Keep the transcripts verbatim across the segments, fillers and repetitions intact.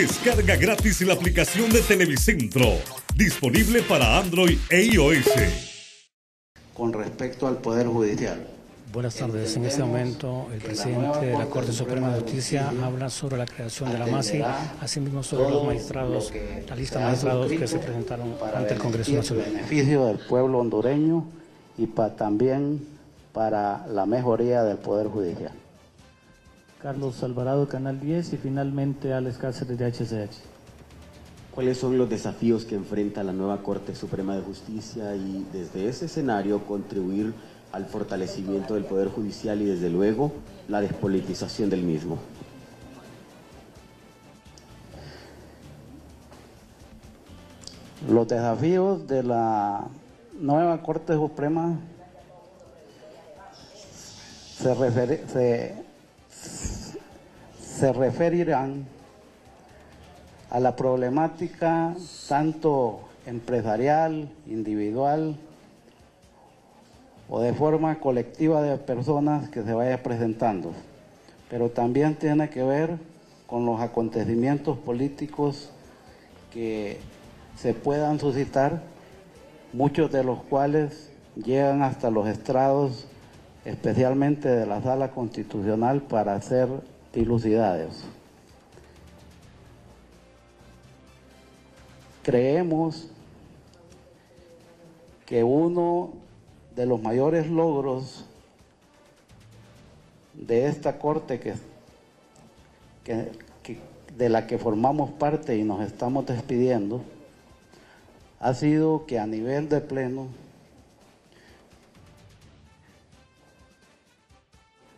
Descarga gratis la aplicación de Televicentro, disponible para Android e iOS. Con respecto al Poder Judicial. Buenas tardes. En este momento, el presidente de la Corte Suprema de Justicia habla sobre la creación de la MASI, asimismo sobre los magistrados, la lista de magistrados que se presentaron ante el Congreso Nacional. Para beneficio del pueblo hondureño y pa, también para la mejoría del Poder Judicial. Carlos Alvarado, Canal diez, y finalmente Alex Cáceres de H C H. ¿Cuáles son los desafíos que enfrenta la nueva Corte Suprema de Justicia y desde ese escenario contribuir al fortalecimiento del Poder Judicial y desde luego la despolitización del mismo? Los desafíos de la nueva Corte Suprema se, refer se, se referirán a la problemática tanto empresarial, individual, o de forma colectiva de personas que se vaya presentando, pero también tiene que ver con los acontecimientos políticos que se puedan suscitar, muchos de los cuales llegan hasta los estrados, especialmente de la Sala Constitucional, para hacer dilucidados. Creemos que uno de los mayores logros de esta Corte que, que, que, de la que formamos parte y nos estamos despidiendo, ha sido que a nivel de pleno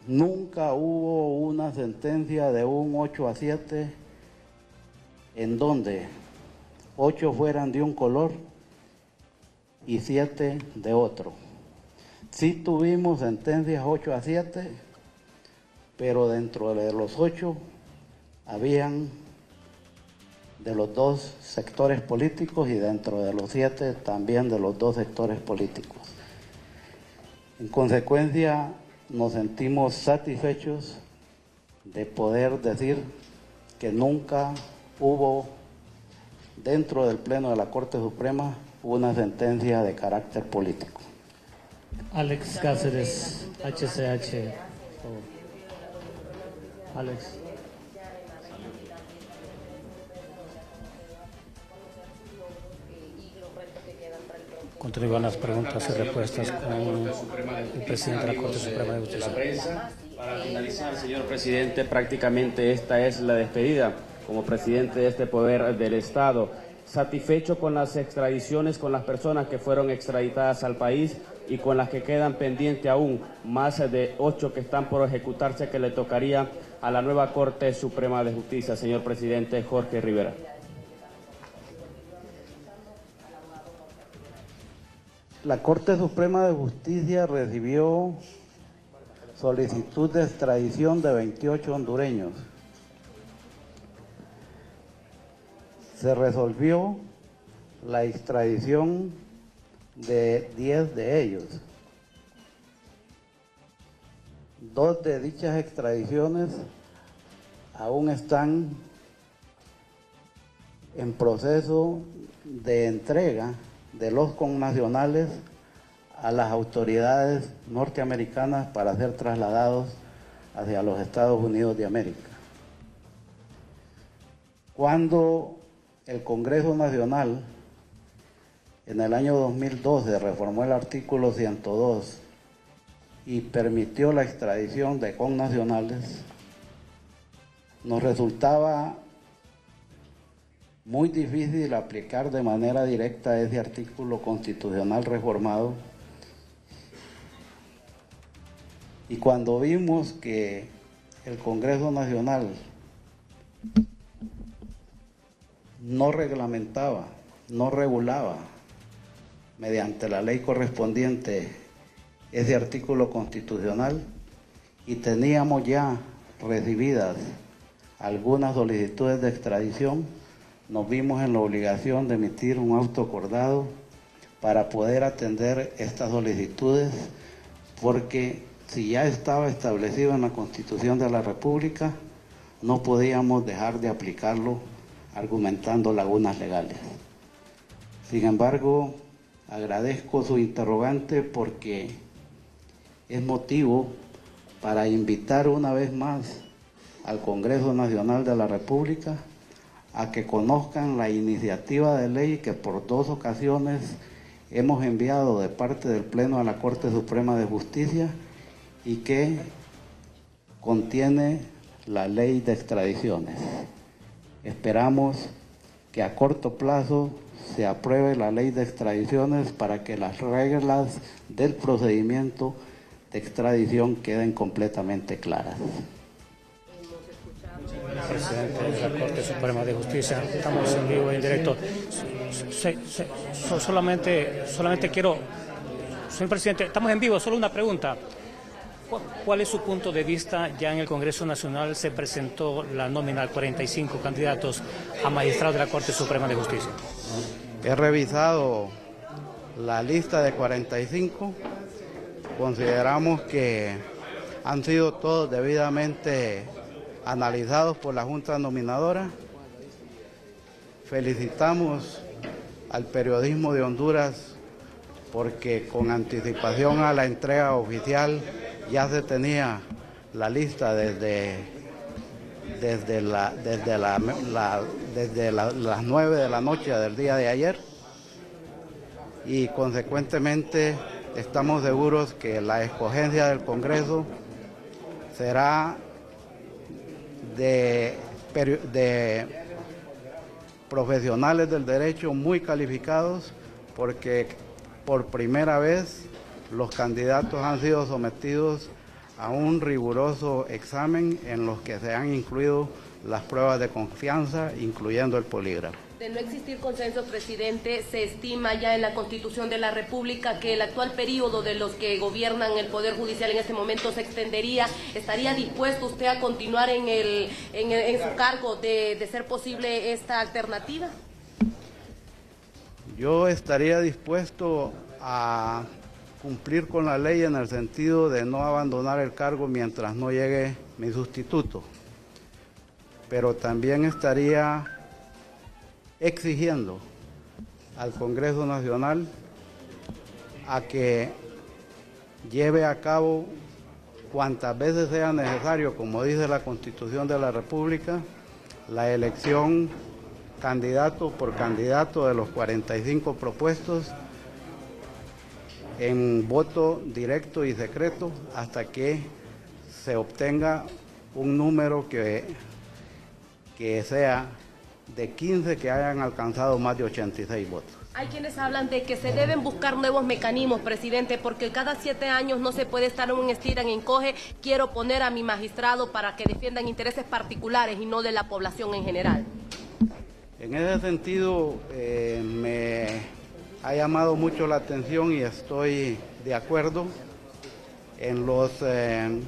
nunca hubo una sentencia de un ocho a siete en donde ocho fueran de un color y siete de otro. Sí tuvimos sentencias ocho a siete, pero dentro de los ocho habían de los dos sectores políticos y dentro de los siete también de los dos sectores políticos. En consecuencia, nos sentimos satisfechos de poder decir que nunca hubo dentro del Pleno de la Corte Suprema una sentencia de carácter político. Alex Cáceres, H C H. Oh. Alex. Continúan las preguntas y respuestas con el presidente de la Corte Suprema de Justicia. Para finalizar, señor presidente, prácticamente esta es la despedida como presidente de este poder del Estado. Satisfecho con las extradiciones, con las personas que fueron extraditadas al país y con las que quedan pendientes aún, más de ocho que están por ejecutarse, que le tocaría a la nueva Corte Suprema de Justicia. Señor presidente, Jorge Rivera. La Corte Suprema de Justicia recibió solicitud de extradición de veintiocho hondureños. Se resolvió la extradición de diez de ellos. Dos de dichas extradiciones aún están en proceso de entrega de los connacionales a las autoridades norteamericanas para ser trasladados hacia los Estados Unidos de América. Cuando el Congreso Nacional en el año dos mil doce reformó el artículo ciento dos y permitió la extradición de connacionales, nos resultaba muy difícil aplicar de manera directa ese artículo constitucional reformado. Y cuando vimos que el Congreso Nacional no reglamentaba, no regulaba mediante la ley correspondiente ese artículo constitucional y teníamos ya recibidas algunas solicitudes de extradición, nos vimos en la obligación de emitir un auto acordado para poder atender estas solicitudes, porque si ya estaba establecido en la Constitución de la República, no podíamos dejar de aplicarlo argumentando lagunas legales. Sin embargo, agradezco su interrogante porque es motivo para invitar una vez más al Congreso Nacional de la República a que conozcan la iniciativa de ley que por dos ocasiones hemos enviado de parte del Pleno a la Corte Suprema de Justicia y que contiene la ley de extradiciones. Esperamos que a corto plazo se apruebe la ley de extradiciones para que las reglas del procedimiento de extradición queden completamente claras. Presidente de la Corte Suprema de Justicia, estamos en vivo y en directo. Se, se, so, solamente, solamente quiero, señor presidente, estamos en vivo, solo una pregunta. ¿Cuál es su punto de vista? Ya en el Congreso Nacional se presentó la nómina de cuarenta y cinco candidatos a magistrados de la Corte Suprema de Justicia. He revisado la lista de cuarenta y cinco. Consideramos que han sido todos debidamente analizados por la Junta Nominadora. Felicitamos al periodismo de Honduras porque con anticipación a la entrega oficial ya se tenía la lista desde, desde, la, desde, la, la, desde la, las nueve de la noche del día de ayer y consecuentemente estamos seguros que la escogencia del Congreso será de, de profesionales del derecho muy calificados porque por primera vez los candidatos han sido sometidos a un riguroso examen en los que se han incluido las pruebas de confianza, incluyendo el polígrafo. De no existir consenso, presidente, se estima ya en la Constitución de la República que el actual periodo de los que gobiernan el Poder Judicial en este momento se extendería. ¿Estaría dispuesto usted a continuar en, el, en, el, en su cargo de, de ser posible esta alternativa? Yo estaría dispuesto a cumplir con la ley en el sentido de no abandonar el cargo mientras no llegue mi sustituto. Pero también estaría exigiendo al Congreso Nacional a que lleve a cabo cuantas veces sea necesario, como dice la Constitución de la República, la elección candidato por candidato de los cuarenta y cinco propuestos en voto directo y secreto hasta que se obtenga un número que, que sea de quince que hayan alcanzado más de ochenta y seis votos. Hay quienes hablan de que se deben buscar nuevos mecanismos, presidente, porque cada siete años no se puede estar en un estira en encoge. Quiero poner a mi magistrado para que defiendan intereses particulares y no de la población en general. En ese sentido, eh, me... ha llamado mucho la atención y estoy de acuerdo en los, eh,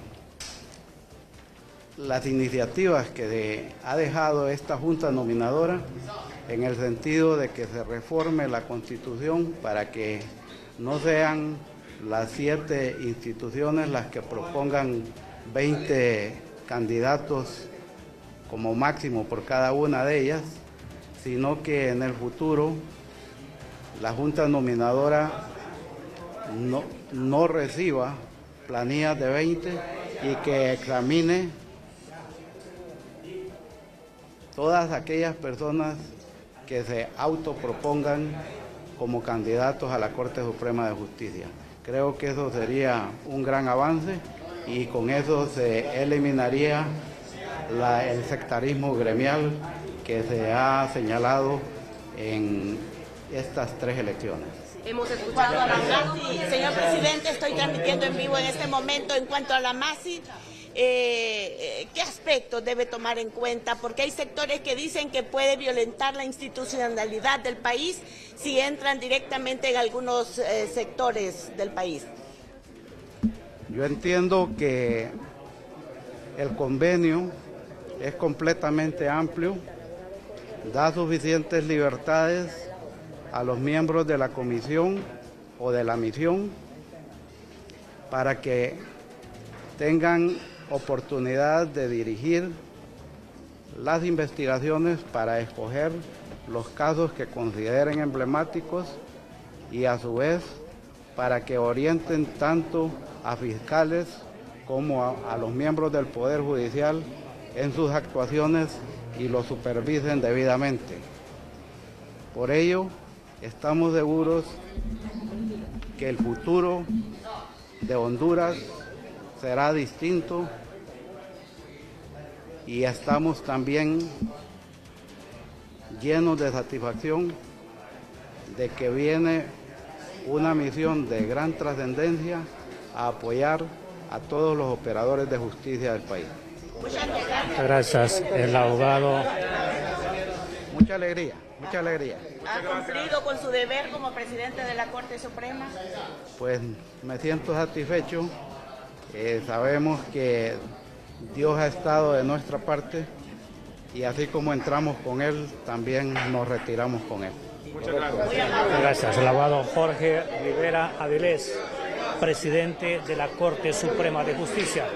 las iniciativas que de, ha dejado esta Junta Nominadora en el sentido de que se reforme la Constitución para que no sean las siete instituciones las que propongan veinte candidatos como máximo por cada una de ellas, sino que en el futuro la Junta Nominadora no, no reciba planillas de veinte y que examine todas aquellas personas que se autopropongan como candidatos a la Corte Suprema de Justicia. Creo que eso sería un gran avance y con eso se eliminaría la, el sectarismo gremial que se ha señalado en estas tres elecciones. Hemos escuchado a la MASI. Señor presidente, estoy transmitiendo en vivo en este momento. En cuanto a la MASI, eh, ¿qué aspectos debe tomar en cuenta? Porque hay sectores que dicen que puede violentar la institucionalidad del país si entran directamente en algunos eh, sectores del país. Yo entiendo que el convenio es completamente amplio, da suficientes libertades a los miembros de la comisión o de la misión para que tengan oportunidad de dirigir las investigaciones para escoger los casos que consideren emblemáticos y a su vez para que orienten tanto a fiscales como a, a los miembros del Poder Judicial en sus actuaciones y los supervisen debidamente. Por ello, estamos seguros que el futuro de Honduras será distinto y estamos también llenos de satisfacción de que viene una misión de gran trascendencia a apoyar a todos los operadores de justicia del país. Gracias, el abogado. Mucha alegría, mucha alegría. ¿Ha cumplido con su deber como presidente de la Corte Suprema? Pues me siento satisfecho. Eh, sabemos que Dios ha estado de nuestra parte y así como entramos con Él, también nos retiramos con Él. Muchas gracias. Gracias, el abogado Jorge Rivera Avilés, presidente de la Corte Suprema de Justicia.